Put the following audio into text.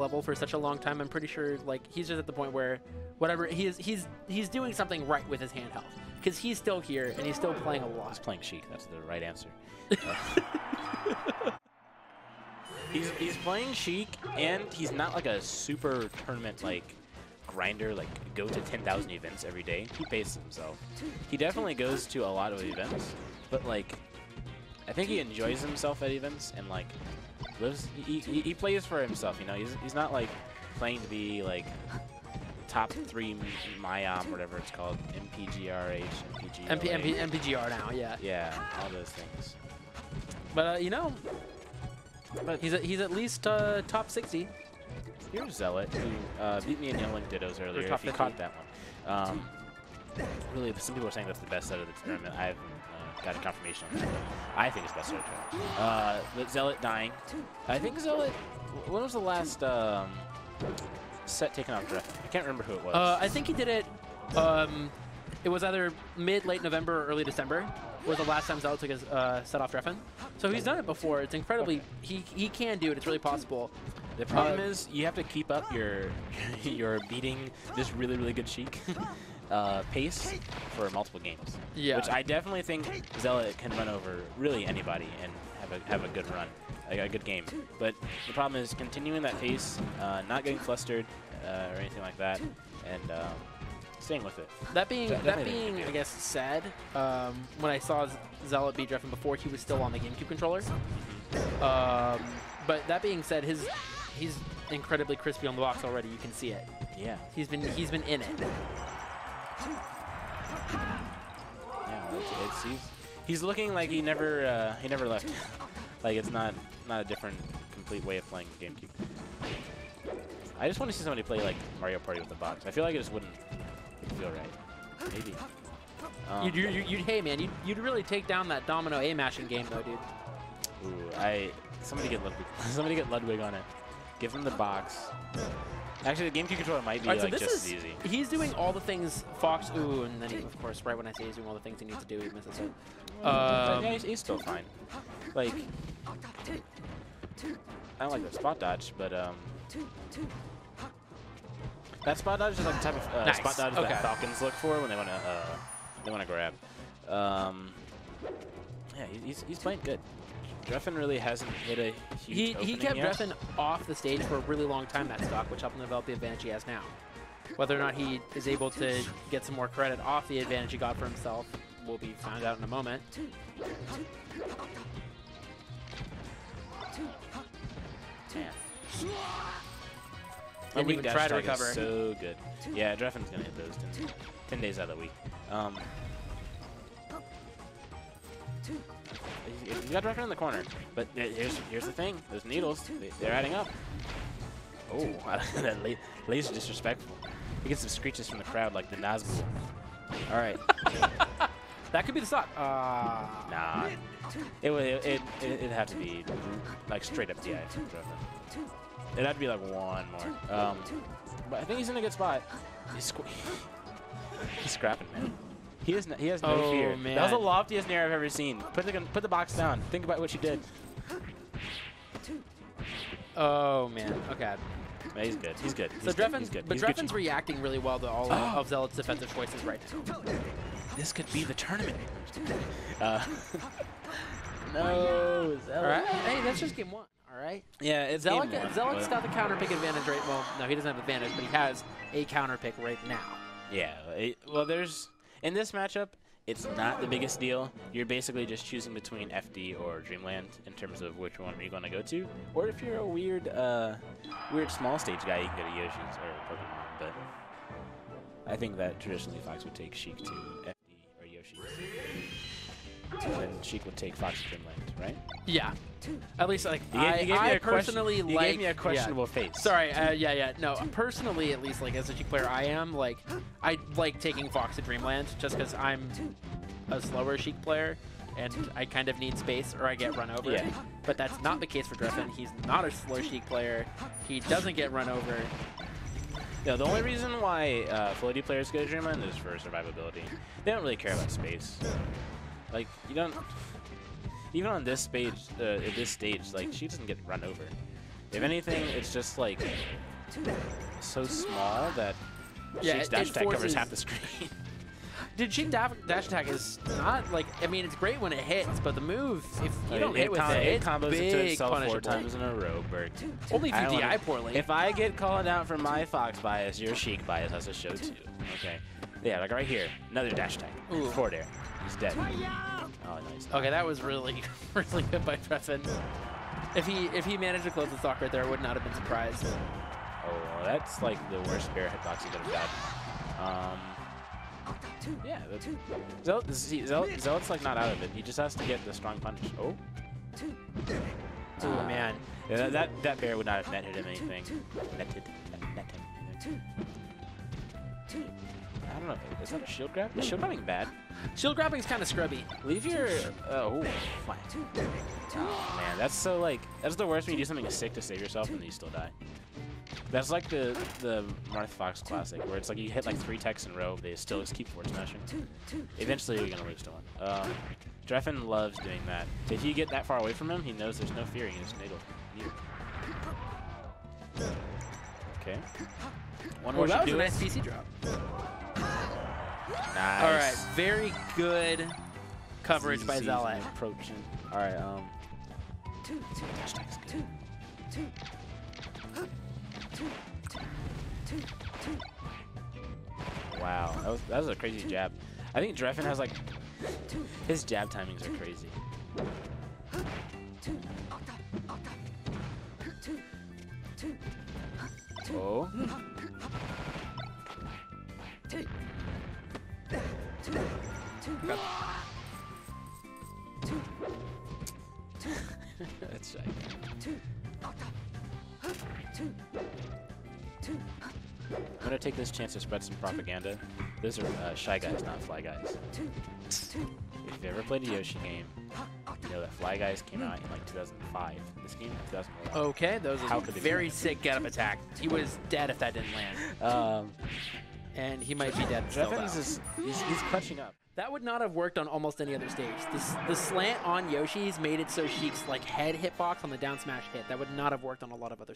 level for such a long time, I'm pretty sure like he's just at the point where whatever he is, he's doing something right with his hand health, because he's still here and he's still playing a lot. He's playing Sheik. That's the right answer. He's playing Sheik, and he's not like a super tournament like grinder, like go to 10,000 events every day. He paces himself. He definitely goes to a lot of events, but like I think he enjoys himself at events and like lives. He plays for himself, you know. He's not like playing to be like top 3 MIOM, whatever it's called, MPGRH, MPGR now, yeah. Yeah, all those things. But you know, but he's at least top 60. Here's Zealot, who beat me in yelling dittos earlier. If you caught that one, really, some people are saying that's the best set of the tournament. I haven't got a confirmation on that. I think it's best set of the tournament. But Zealot dying. I think Zealot. When was the last set taken off Drephen? I can't remember who it was. I think he did it. It was either mid, late November or early December. Was the last time Zealot took his set off Drephen. So he's done it before. It's incredibly. Okay. He can do it. It's really possible. The problem is you have to keep up your beating this really good Sheik pace for multiple games. Yeah. Which I definitely think Zealot can run over really anybody and have a good run, like a good game. But the problem is continuing that pace, not getting flustered or anything like that, and staying with it. That being I guess sad. When I saw Zealot beat Drephen before, he was still on the GameCube controller. But that being said, he's incredibly crispy on the box already. You can see it. Yeah. He's been in it. Yeah, he's looking like he never left. Like it's not a different complete way of playing GameCube. I just want to see somebody play like Mario Party with the box. I feel like it just wouldn't feel right. Maybe. Hey man, you'd really take down that domino A mashing game though, dude. Ooh, somebody get Ludwig. Somebody get Ludwig on it. Give him the box. Actually, the GameCube controller might be right, like, so just as easy. He's doing all the things Fox. Ooh, and then he, of course, right when I say he's doing all the things he needs to do, he misses it. Yeah, he's still fine. Like, I don't like the spot dodge, but that spot dodge is like the type of spot dodge that Falcons look for when they want to grab. Yeah, he's playing good. Drephen really hasn't hit a huge opening. He kept Drephen off the stage for a really long time that stock, which helped him develop the advantage he has now. Whether or not he is able to get some more credit off the advantage he got for himself will be found out in a moment. Man. I didn't even try to recover. So good. Yeah, Drephen's gonna hit those 10 days out of the week. You got Drephen in the corner, but here's the thing: those needles—they're adding up. Oh, that laser's disrespectful. He gets some screeches from the crowd, like the Nazgul. All right, that could be the sock. Nah, it'd have to be like straight up DI from Drephen. It'd have to be like one more. But I think he's in a good spot. He's scrapping, man. He has no fear. Man. That was the loftiest nair I've ever seen. Put the box down. Think about what you did. Oh man. Okay. Yeah, he's good. He's good. So Drephen's good. But Drephen's reacting really well to all of Zealot's defensive choices right now. This could be the tournament. No, Zealot. All right. Hey, that's just game one. All right. Yeah, it's Zealot's got the counter pick advantage right. Well, no, he doesn't have advantage, but he has a counter pick right now. Yeah. Well, there's. In this matchup, it's not the biggest deal. You're basically just choosing between FD or Dreamland in terms of which one you're going to go to. Or if you're a weird small stage guy, you can go to Yoshi's or Pokemon. But I think that traditionally Fox would take Sheik to FD or Yoshi's, and then Sheik would take Fox to Dreamland, right? Yeah. At least like I personally like. You gave me a questionable face. Sorry. Yeah. No. Personally, at least like as a Sheik player, I like taking Fox to Dreamland just because I'm a slower Sheik player and I kind of need space or I get run over. Yeah. But that's not the case for Drephen. He's not a slow Sheik player. He doesn't get run over. No, the only reason why floaty players go to Dreamland is for survivability. They don't really care about space. Like you don't. Even on this stage, like she doesn't get run over. If anything, it's just like so small that Sheik's dash attack covers half the screen. Dude, Sheik's dash attack is not like, I mean, it's great when it hits, but the move, if you don't hit with it combos into itself 4 times in a row, Bert. Only if you DI poorly. If I get called out for my Fox bias, your Sheik bias has a show too. Okay. Yeah, like right here, another dash attack. Ooh. Forward air. He's dead. Oh, nice. Okay, that was really, really good by Drephen. If he managed to close the stock right there, I would not have been surprised. Oh, that's like the worst bear hitbox you could have got. Yeah, Zealot's like not out of it. He just has to get the strong punch. Oh. Oh man. Yeah, that bear would not have netted him anything. Netted. I don't know. Is that a shield grab? Is shield grabbing bad? Shield grabbing is kind of scrubby. Leave your. Oh, fine. Oh man, that's so like. That's the worst when you do something sick to save yourself and then you still die. That's like the Marth Fox classic, where it's like you hit like 3 techs in a row, they still just keep forward smashing. Eventually you're gonna lose to one. Drephen loves doing that. If you get that far away from him, he knows there's no fear. He just nailed. Okay. One more. That was a nice PC drop. Nice. All right, very good coverage by Zealot. Approaching. All right. Wow, that was a crazy jab. I think Drephen has like his jab timings are crazy. Oh. That's Sheik. I'm gonna take this chance to spread some propaganda. Those are Shy Guys, not Fly Guys. If you've ever played a Yoshi game, you know that Fly Guys came out in like 2005. This game, 2011. Okay, those are very sick get-up attack. He was dead if that didn't land. And he might be dead. He's clutching up. That would not have worked on almost any other stage. The slant on Yoshi's made it so Sheik's like head hitbox on the down smash hit. That would not have worked on a lot of other